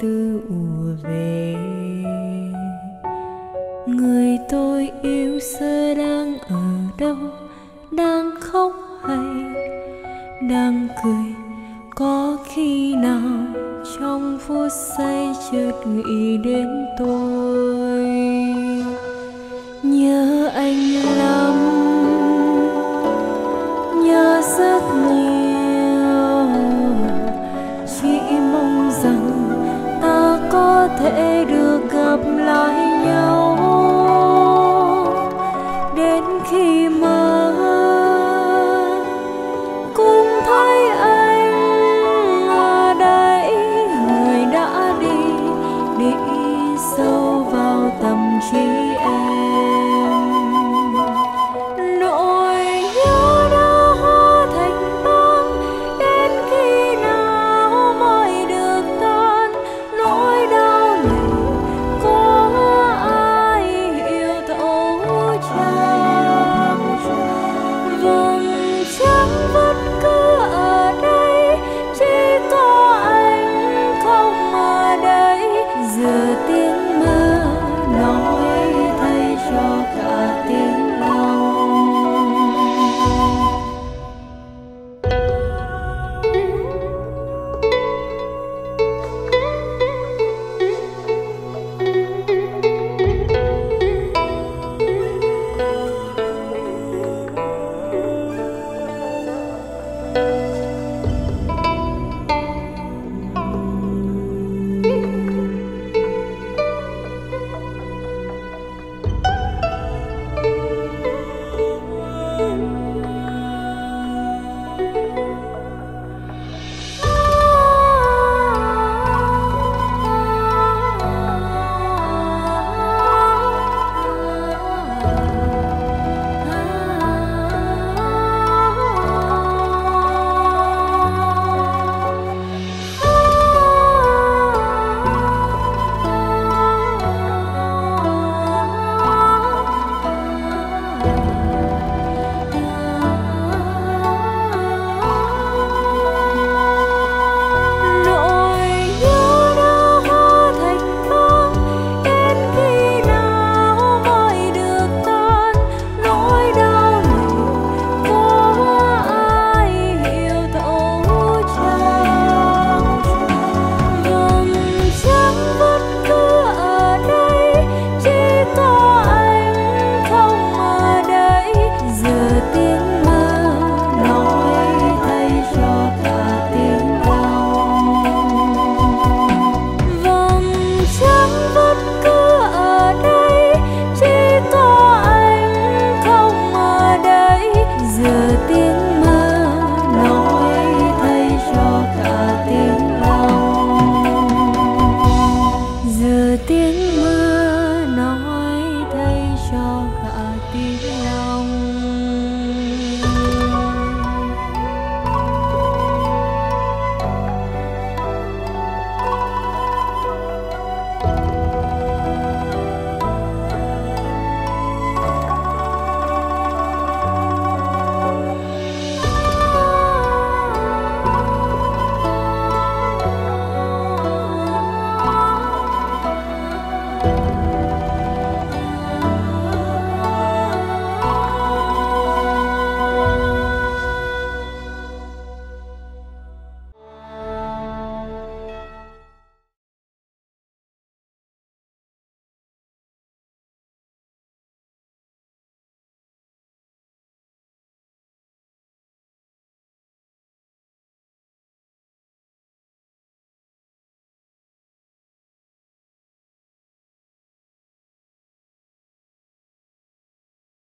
tư ùa về. Người tôi yêu xưa đang ở đâu, đang khóc hay đang cười? Có khi nào trong phút say chợt nghĩ đến tôi? Nhớ anh lắm, nhớ rất nhiều, chỉ mong rằng ta có thể được gặp lại nhau. Đến khi mơ cũng thấy anh là đấy, người đã đi sâu vào tâm trí em.